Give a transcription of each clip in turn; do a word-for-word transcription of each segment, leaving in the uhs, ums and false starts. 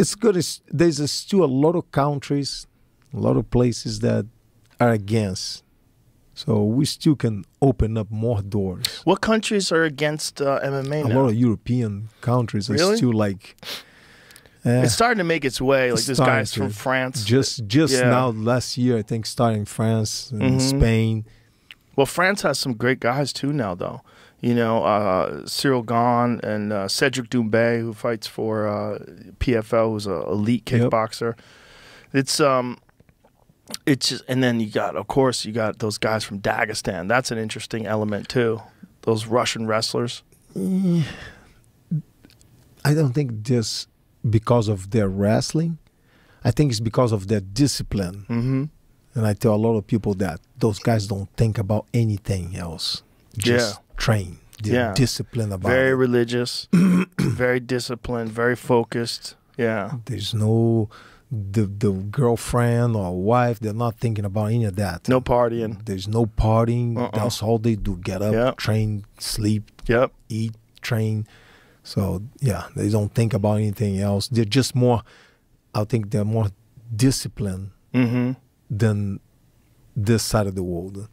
it's good. It's, there's still a lot of countries, a lot of places that are against. So we still can open up more doors. What countries are against uh, M M A now? A lot of European countries are really? still like... Uh, it's starting to make its way. Like this guy's to, from France. Just just yeah. now, last year, I think, starting France and mm-hmm. Spain. Well, France has some great guys too now, though. You know, uh, Cyril Ghosn and uh, Cedric Dumbay, who fights for uh, P F L, who's an elite kickboxer. Yep. It's um, it's just, and then you got, of course, you got those guys from Dagestan. That's an interesting element too. Those Russian wrestlers. I don't think this. Because of their wrestling, I think it's because of their discipline. Mm-hmm. And I tell a lot of people that those guys don't think about anything else. Just yeah. train. They're yeah. disciplined about very it. Religious, very disciplined, very focused. Yeah. There's no the the girlfriend or wife. They're not thinking about any of that. No partying. There's no partying. Uh-uh. That's all they do. Get up, yep. train, sleep, yep. eat, train. So, yeah, they don't think about anything else. They're just more, I think they're more disciplined mm-hmm. than this side of the world.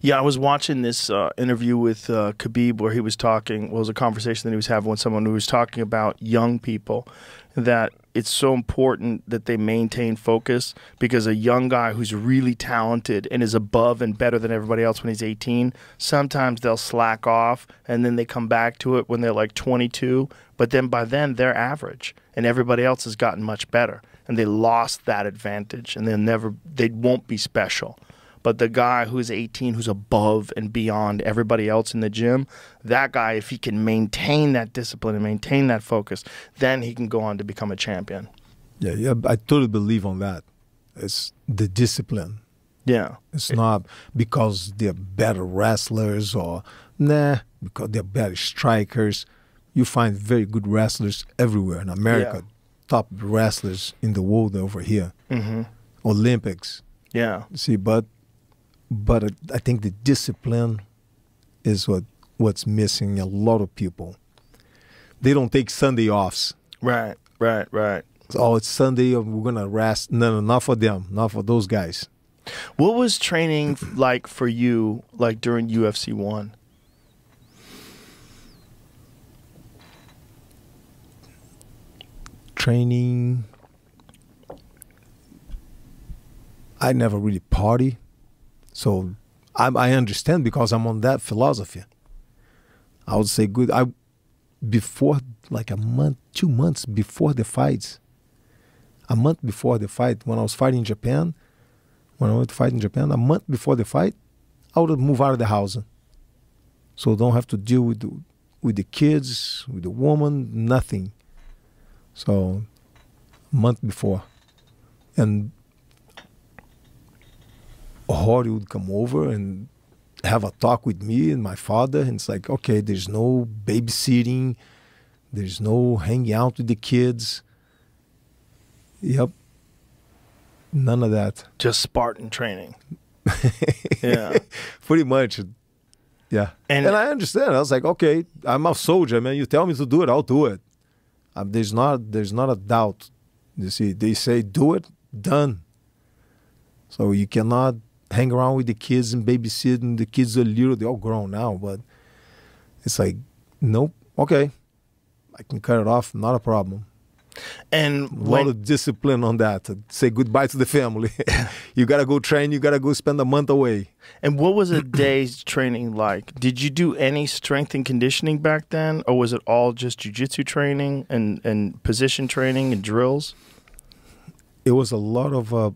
Yeah, I was watching this uh, interview with uh, Khabib where he was talking, well, it was a conversation that he was having with someone who was talking about young people, that it's so important that they maintain focus, because a young guy who's really talented and is above and better than everybody else when he's eighteen, sometimes they'll slack off and then they come back to it when they're like twenty-two. But then by then they're average and everybody else has gotten much better and they lost that advantage and they'll never, they won't be special. But the guy who's eighteen, who's above and beyond everybody else in the gym, that guy, if he can maintain that discipline and maintain that focus, then he can go on to become a champion. Yeah, yeah, I totally believe on that. It's the discipline. Yeah. It's it, not because they're better wrestlers or, nah, because they're better strikers. You find very good wrestlers everywhere in America, yeah. top wrestlers in the world over here. Mm-hmm. Olympics. Yeah. See, but... But I think the discipline is what what's missing. A lot of people, they don't take Sunday offs. Right, right, right. Oh, it's Sunday. We're gonna rest. No, no, not for them. Not for those guys. What was training like for you, like during U F C one? Training. I never really party. So I, I understand because I'm on that philosophy. I would say good. I before like a month, two months before the fights, a month before the fight, when I was fighting in Japan, when I went to fight in Japan, a month before the fight, I would move out of the house. So don't have to deal with the, with the kids, with the woman, nothing. So a month before. And Hori would come over and have a talk with me and my father, and it's like, okay, there's no babysitting, there's no hanging out with the kids. Yep. None of that. Just Spartan training. Yeah. Pretty much. Yeah. And, and I understand. I was like, okay, I'm a soldier, man. You tell me to do it, I'll do it. Um, there's not there's not a doubt. You see, they say do it, done. So you cannot hang around with the kids and babysitting. The kids are little, they're all grown now, but it's like, nope, okay, I can cut it off, not a problem. And a lot of discipline on that. Say goodbye to the family. You gotta go train, you gotta go spend a month away. And what was a day's training like? Did you do any strength and conditioning back then, or was it all just jiu-jitsu training and, and position training and drills? It was a lot of uh,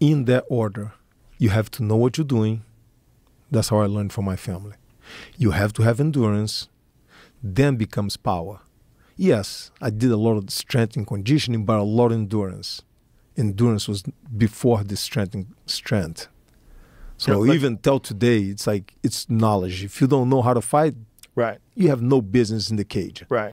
in that order. You have to know what you're doing. That's how I learned from my family. You have to have endurance, then becomes power. Yes, I did a lot of strength and conditioning, but a lot of endurance. Endurance was before the strength and strength. So yeah, even till today, it's like, it's knowledge. If you don't know how to fight, right, you have no business in the cage. Right.